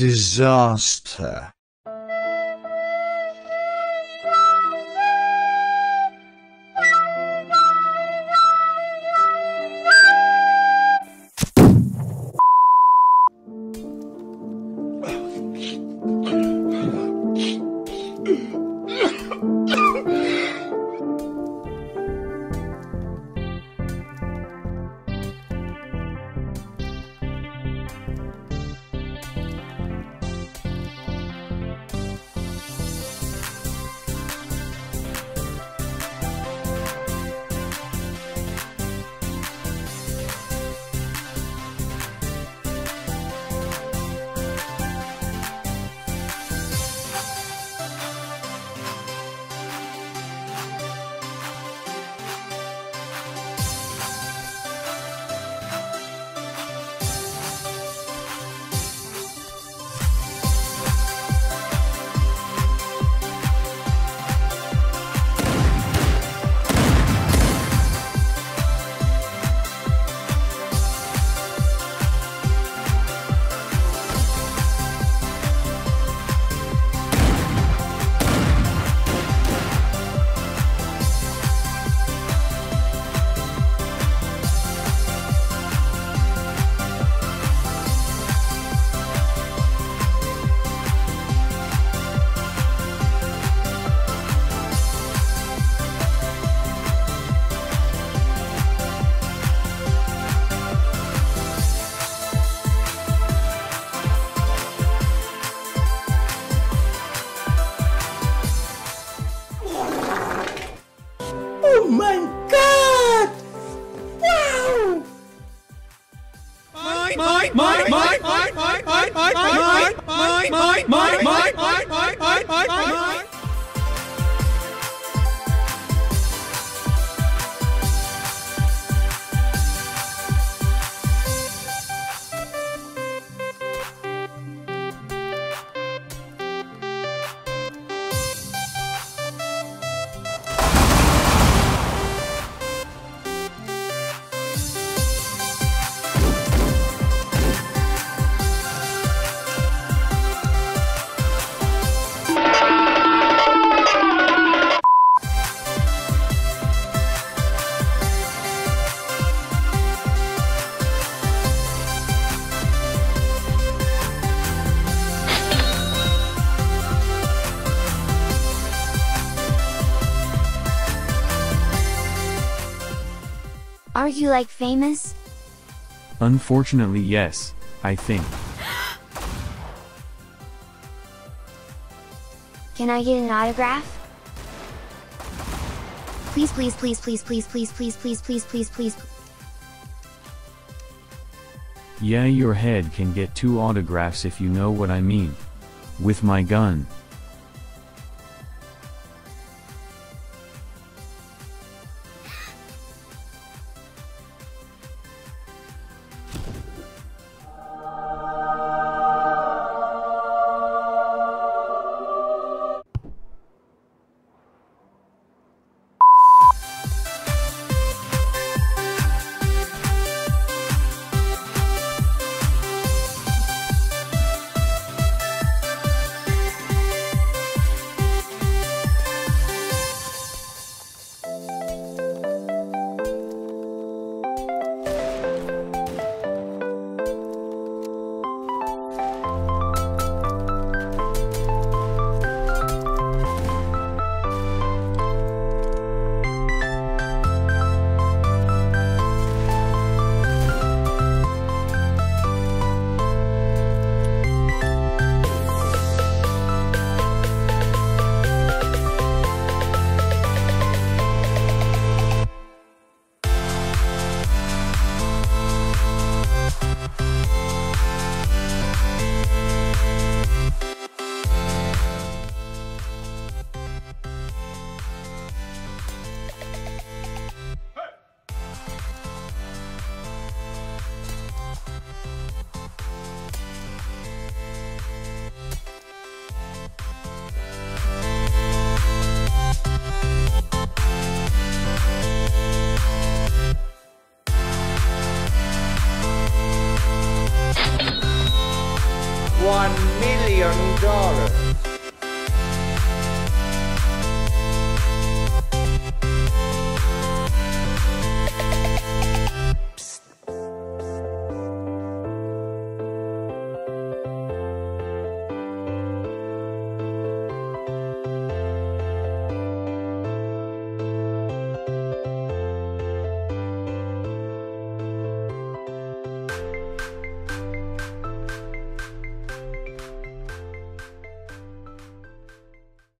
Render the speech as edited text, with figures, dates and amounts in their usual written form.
Disaster. My Are you like famous? Unfortunately, yes, I think. Can I get an autograph? Please, please, please, please, please, please, please, please, please, please, please. Yeah, your head can get 2 autographs if you know what I mean. With my gun. $1 million.